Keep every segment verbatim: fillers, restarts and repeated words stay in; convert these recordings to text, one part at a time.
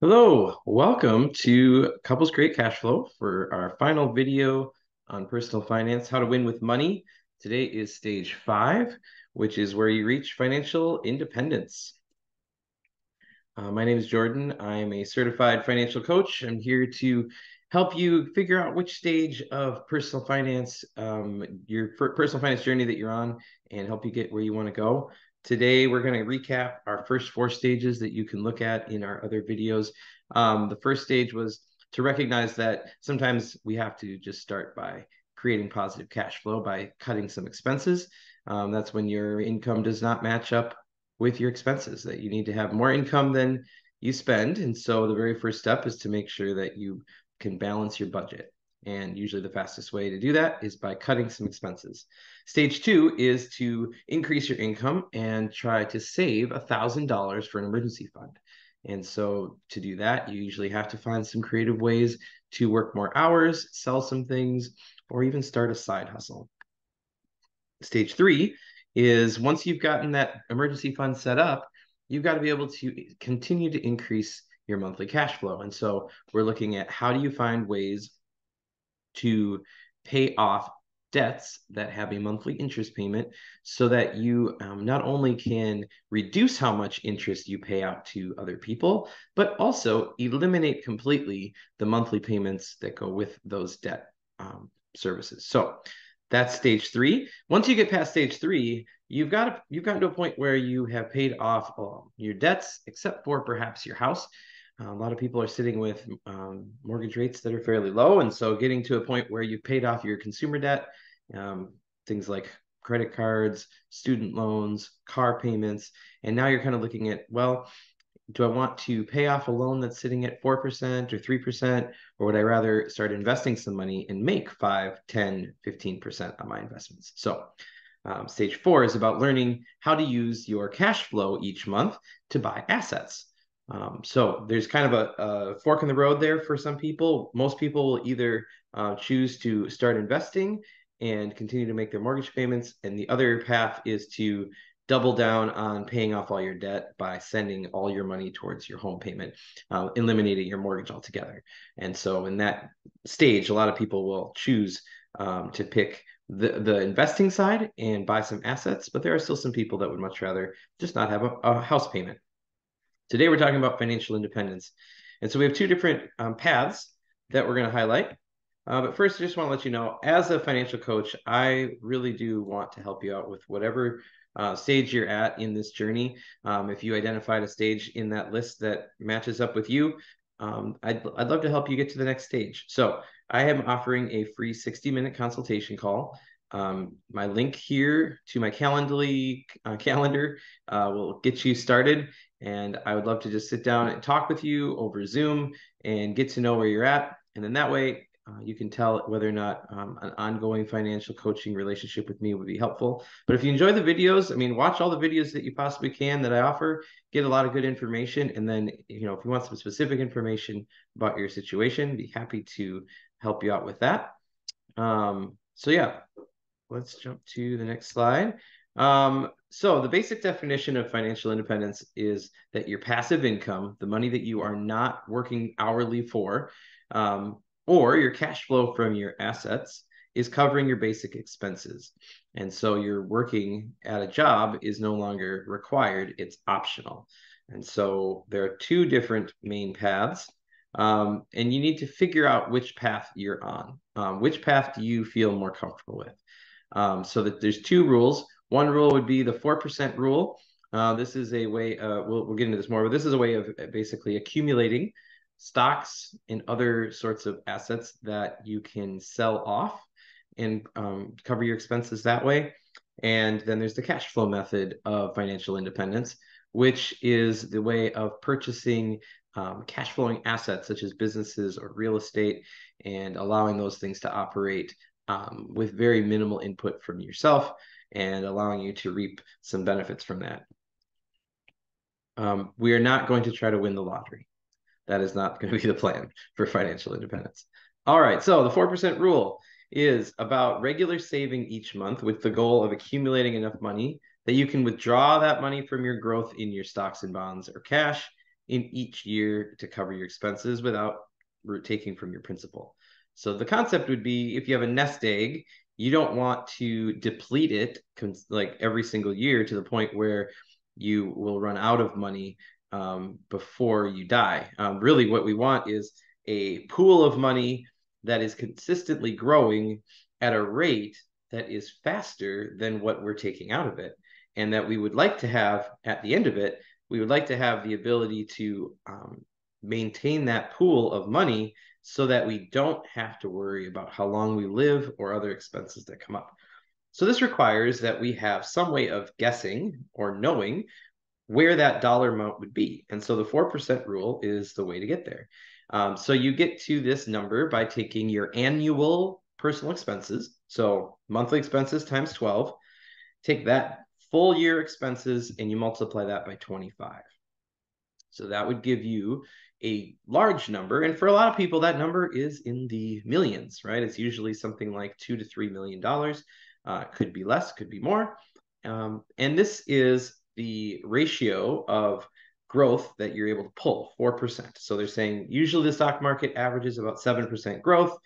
Hello, welcome to Couples Create Cashflow for our final video on personal finance, how to win with money. Today is stage five, which is where you reach financial independence. Uh, my name is Jordan. I'm a certified financial coach. I'm here to help you figure out which stage of personal finance, um, your personal finance journey that you're on, and help you get where you want to go. Today, we're going to recap our first four stages that you can look at in our other videos. Um, the first stage was to recognize that sometimes we have to just start by creating positive cash flow by cutting some expenses. Um, that's when your income does not match up with your expenses, that you need to have more income than you spend. And so the very first step is to make sure that you can balance your budget. And usually the fastest way to do that is by cutting some expenses. Stage two is to increase your income and try to save one thousand dollars for an emergency fund. And so to do that, you usually have to find some creative ways to work more hours, sell some things, or even start a side hustle. Stage three is once you've gotten that emergency fund set up, you've got to be able to continue to increase your monthly cash flow. And so we're looking at how do you find ways to pay off debts that have a monthly interest payment so that you um, not only can reduce how much interest you pay out to other people, but also eliminate completely the monthly payments that go with those debt um, services. So that's stage three. Once you get past stage three, you've got to, you've gotten to a point where you have paid off all your debts, except for perhaps your house. A lot of people are sitting with um, mortgage rates that are fairly low. And so getting to a point where you've paid off your consumer debt, um, things like credit cards, student loans, car payments. And now you're kind of looking at, well, do I want to pay off a loan that's sitting at four percent or three percent? Or would I rather start investing some money and make five, ten, fifteen percent on my investments? So um, stage four is about learning how to use your cash flow each month to buy assets. Um, so there's kind of a, a fork in the road there for some people. Most people will either uh, choose to start investing and continue to make their mortgage payments. And the other path is to double down on paying off all your debt by sending all your money towards your home payment, uh, eliminating your mortgage altogether. And so in that stage, a lot of people will choose um, to pick the, the investing side and buy some assets. But there are still some people that would much rather just not have a, a house payment. Today, we're talking about financial independence. And so we have two different um, paths that we're going to highlight. Uh, but first, I just want to let you know, as a financial coach, I really do want to help you out with whatever uh, stage you're at in this journey. Um, if you identified a stage in that list that matches up with you, um, I'd, I'd love to help you get to the next stage. So I am offering a free sixty minute consultation call. Um, my link here to my Calendly uh, calendar uh, will get you started. And I would love to just sit down and talk with you over Zoom and get to know where you're at. And then that way uh, you can tell whether or not um, an ongoing financial coaching relationship with me would be helpful. But if you enjoy the videos, I mean, watch all the videos that you possibly can that I offer, get a lot of good information. And then, you know, if you want some specific information about your situation, be happy to help you out with that. Um, so yeah. Let's jump to the next slide. Um, so the basic definition of financial independence is that your passive income, the money that you are not working hourly for, um, or your cash flow from your assets is covering your basic expenses. And so your working at a job is no longer required, it's optional. And so there are two different main paths. Um, and you need to figure out which path you're on. Um, which path do you feel more comfortable with? Um, so that there's two rules. One rule would be the four percent rule. Uh, this is a way, uh, we'll, we'll get into this more, but this is a way of basically accumulating stocks and other sorts of assets that you can sell off and um, cover your expenses that way. And then there's the cash flow method of financial independence, which is the way of purchasing um, cash flowing assets such as businesses or real estate and allowing those things to operate Um, with very minimal input from yourself and allowing you to reap some benefits from that. Um, we are not going to try to win the lottery. That is not going to be the plan for financial independence. All right, so the four percent rule is about regular saving each month with the goal of accumulating enough money that you can withdraw that money from your growth in your stocks and bonds or cash in each year to cover your expenses without taking from your principal. So the concept would be, if you have a nest egg, you don't want to deplete it like every single year to the point where you will run out of money um, before you die. Um, really what we want is a pool of money that is consistently growing at a rate that is faster than what we're taking out of it. And that we would like to have at the end of it, we would like to have the ability to um, maintain that pool of money so that we don't have to worry about how long we live or other expenses that come up. So this requires that we have some way of guessing or knowing where that dollar amount would be. And so the four percent rule is the way to get there. Um, so you get to this number by taking your annual personal expenses. So monthly expenses times twelve, take that full year expenses and you multiply that by twenty-five. So that would give you a large number. And for a lot of people, that number is in the millions, right? It's usually something like two to three million dollars. Uh, could be less, could be more. Um, and this is the ratio of growth that you're able to pull, four percent. So they're saying usually the stock market averages about seven percent growth,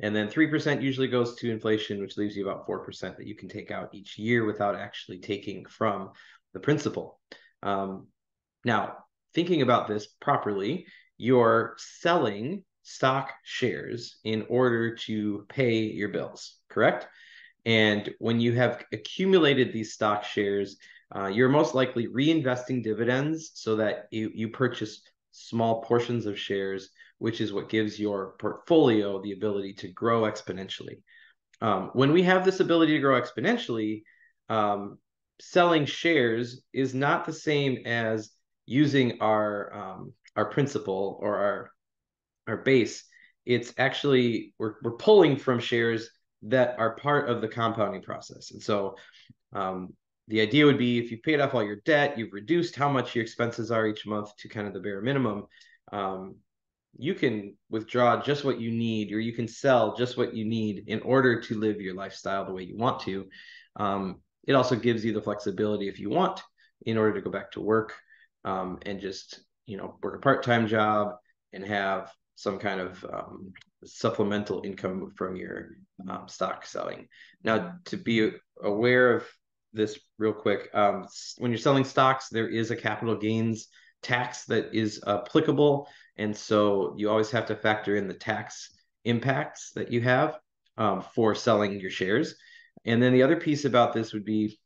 and then three percent usually goes to inflation, which leaves you about four percent that you can take out each year without actually taking from the principal. Um, now, thinking about this properly, you're selling stock shares in order to pay your bills, correct? And when you have accumulated these stock shares, uh, you're most likely reinvesting dividends so that you, you purchase small portions of shares, which is what gives your portfolio the ability to grow exponentially. Um, when we have this ability to grow exponentially, um, selling shares is not the same as using our um, our principal or our, our base. It's actually, we're, we're pulling from shares that are part of the compounding process. And so um, the idea would be, if you've paid off all your debt, you've reduced how much your expenses are each month to kind of the bare minimum, um, you can withdraw just what you need, or you can sell just what you need in order to live your lifestyle the way you want to. Um, it also gives you the flexibility, if you want, in order to go back to work um, and just, you know, work a part-time job and have some kind of um, supplemental income from your um, stock selling. Now, to be aware of this real quick, um, when you're selling stocks, there is a capital gains tax that is applicable. And so you always have to factor in the tax impacts that you have um, for selling your shares. And then the other piece about this would be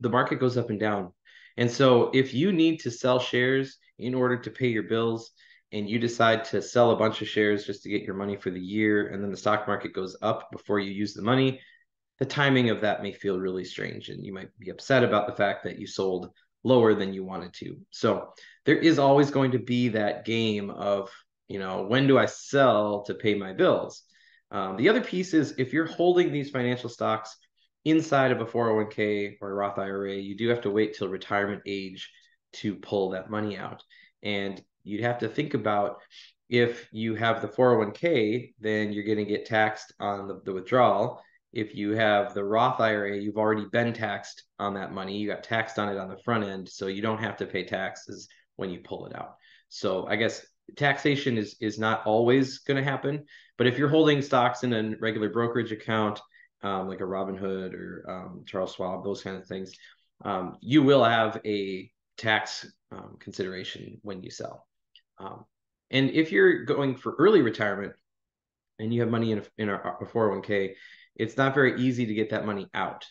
the market goes up and down. And so if you need to sell shares in order to pay your bills, and you decide to sell a bunch of shares just to get your money for the year, and then the stock market goes up before you use the money, the timing of that may feel really strange, and you might be upset about the fact that you sold lower than you wanted to. So there is always going to be that game of, you know, when do I sell to pay my bills? Um, the other piece is, if you're holding these financial stocks inside of a four oh one K or a Roth I R A, you do have to wait till retirement age to pull that money out. And you'd have to think about, if you have the four oh one K, then you're going to get taxed on the, the withdrawal. If you have the Roth I R A, you've already been taxed on that money. You got taxed on it on the front end, so you don't have to pay taxes when you pull it out. So I guess taxation is, is not always going to happen. But if you're holding stocks in a regular brokerage account, um, like a Robin Hood or um, Charles Schwab, those kind of things, um, you will have a tax um, consideration when you sell. Um, and if you're going for early retirement and you have money in a, in a, a four oh one K, it's not very easy to get that money out.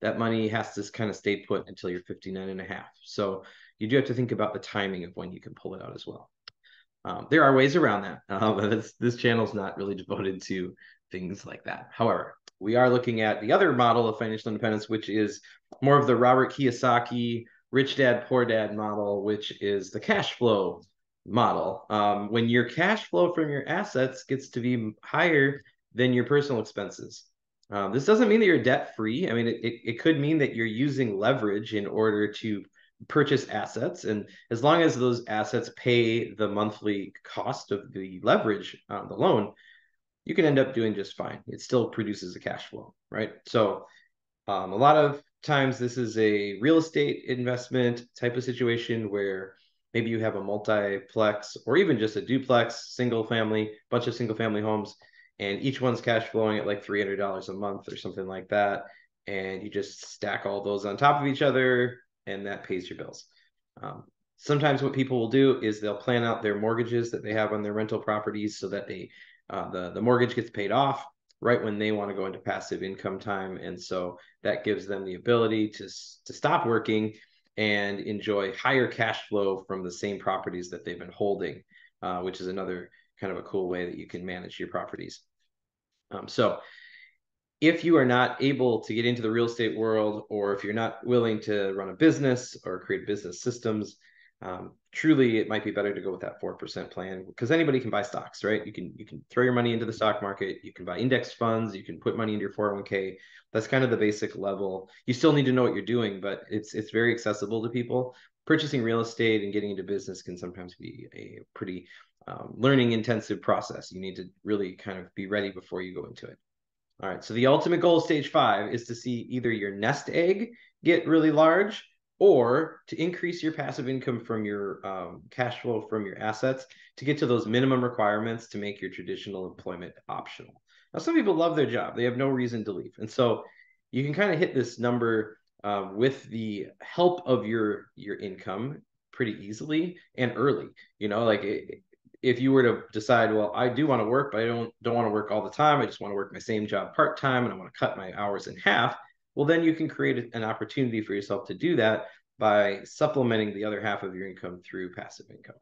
That money has to kind of stay put until you're fifty-nine and a half. So you do have to think about the timing of when you can pull it out as well. Um, there are ways around that. Um, this, this channel is not really devoted to things like that. However, we are looking at the other model of financial independence, which is more of the Robert Kiyosaki, rich dad, poor dad model, which is the cash flow model. Um, when your cash flow from your assets gets to be higher than your personal expenses. Um, this doesn't mean that you're debt free. I mean, it, it, it could mean that you're using leverage in order to purchase assets. And as long as those assets pay the monthly cost of the leverage on the loan, you can end up doing just fine. It still produces a cash flow, right? So um, a lot of times this is a real estate investment type of situation where Maybe you have a multiplex or even just a duplex, single family, bunch of single family homes, and each one's cash flowing at like three hundred dollars a month or something like that. And you just stack all those on top of each other, and that pays your bills. Um, sometimes what people will do is they'll plan out their mortgages that they have on their rental properties so that they uh, the, the mortgage gets paid off right when they want to go into passive income time. And so that gives them the ability to, to stop working and enjoy higher cash flow from the same properties that they've been holding, uh, which is another kind of a cool way that you can manage your properties. Um, so if you are not able to get into the real estate world, or if you're not willing to run a business or create business systems, um, truly it might be better to go with that four percent plan, because anybody can buy stocks, right? You can, you can throw your money into the stock market. You can buy index funds. You can put money into your four oh one K. That's kind of the basic level. You still need to know what you're doing, but it's, it's very accessible to people. Purchasing real estate and getting into business can sometimes be a pretty um, learning intensive process. You need to really kind of be ready before you go into it. All right. So the ultimate goal of stage five is to see either your nest egg get really large, or to increase your passive income from your um, cash flow from your assets to get to those minimum requirements to make your traditional employment optional. Now, some people love their job. They have no reason to leave. And so you can kind of hit this number uh, with the help of your, your income pretty easily and early. You know, like it, if you were to decide, well, I do want to work, but I don't, don't want to work all the time. I just want to work my same job part-time, and I want to cut my hours in half. Well, then you can create an opportunity for yourself to do that by supplementing the other half of your income through passive income.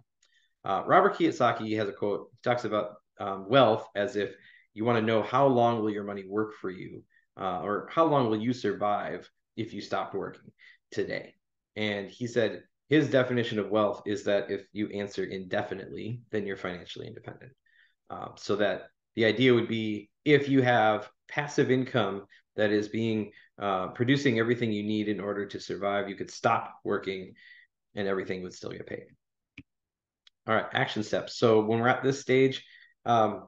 Uh, Robert Kiyosaki has a quote. He talks about um, wealth as if you want to know how long will your money work for you, uh, or how long will you survive if you stopped working today? And he said his definition of wealth is that if you answer indefinitely, then you're financially independent. Uh, so that the idea would be, if you have passive income that is being uh, producing everything you need in order to survive, you could stop working and everything would still get paid. All right, action steps. So when we're at this stage, um,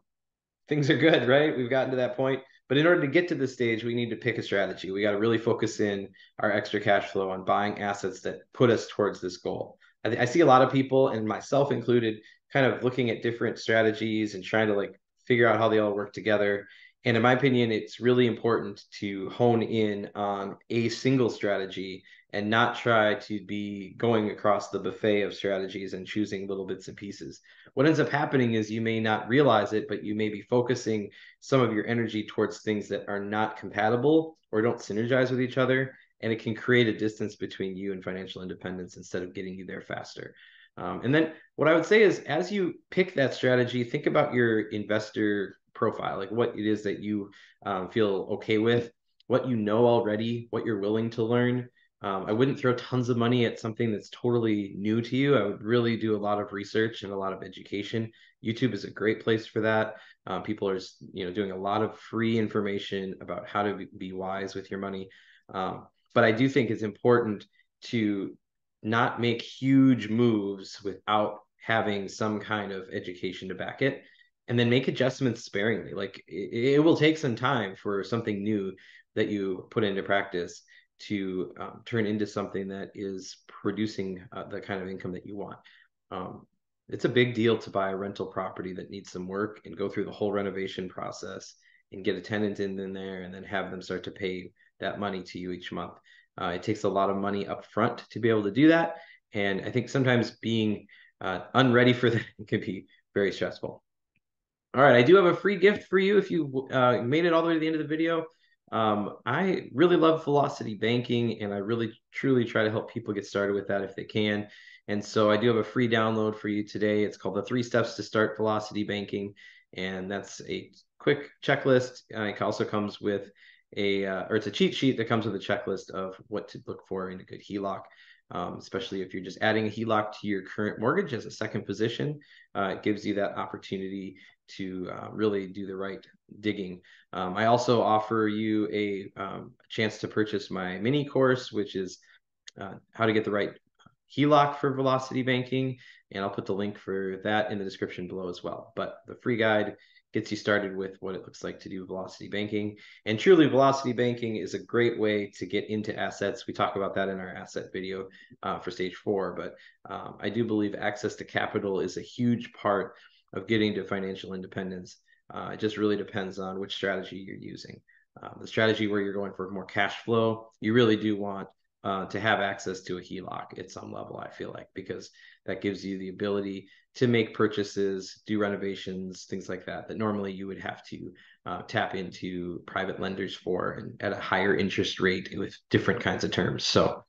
things are good, right? We've gotten to that point. But in order to get to this stage, we need to pick a strategy. We got to really focus in our extra cash flow on buying assets that put us towards this goal. I, th I see a lot of people, and myself included, kind of looking at different strategies and trying to like figure out how they all work together. And in my opinion, it's really important to hone in on a single strategy and not try to be going across the buffet of strategies and choosing little bits and pieces. What ends up happening is you may not realize it, but you may be focusing some of your energy towards things that are not compatible or don't synergize with each other. And it can create a distance between you and financial independence instead of getting you there faster. Um, and then what I would say is, as you pick that strategy, think about your investor profile, like what it is that you um, feel okay with, what you know already, what you're willing to learn. Um, I wouldn't throw tons of money at something that's totally new to you. I would really do a lot of research and a lot of education. YouTube is a great place for that. Um, people are, you know, doing a lot of free information about how to be wise with your money. Um, but I do think it's important to not make huge moves without having some kind of education to back it. And then make adjustments sparingly. Like it, it will take some time for something new that you put into practice to um, turn into something that is producing uh, the kind of income that you want. Um, it's a big deal to buy a rental property that needs some work and go through the whole renovation process and get a tenant in, in there and then have them start to pay that money to you each month. Uh, it takes a lot of money up front to be able to do that. And I think sometimes being uh, unready for that can be very stressful. All right, I do have a free gift for you if you uh, made it all the way to the end of the video. Um, I really love Velocity Banking, and I really, truly try to help people get started with that if they can. And so I do have a free download for you today. It's called The Three Steps to Start Velocity Banking, and that's a quick checklist. Uh, it also comes with a, uh, or it's a cheat sheet that comes with a checklist of what to look for in a good H E L O C. Um, especially if you're just adding a H E L O C to your current mortgage as a second position, uh, it gives you that opportunity to uh, really do the right digging. Um, I also offer you a um, chance to purchase my mini course, which is uh, how to get the right H E L O C for Velocity Banking. And I'll put the link for that in the description below as well. But the free guide gets you started with what it looks like to do velocity banking. And truly, velocity banking is a great way to get into assets. We talk about that in our asset video uh, for stage four, but um, I do believe access to capital is a huge part of getting to financial independence. Uh, it just really depends on which strategy you're using. Uh, the strategy where you're going for more cash flow, you really do want uh, to have access to a H E L O C at some level, I feel like, because that gives you the ability to make purchases, do renovations, things like that, that normally you would have to uh, tap into private lenders for, and at a higher interest rate with different kinds of terms. So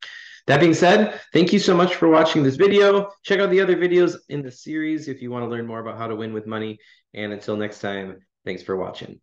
that being said, thank you so much for watching this video. Check out the other videos in the series if you want to learn more about how to win with money. And until next time, thanks for watching.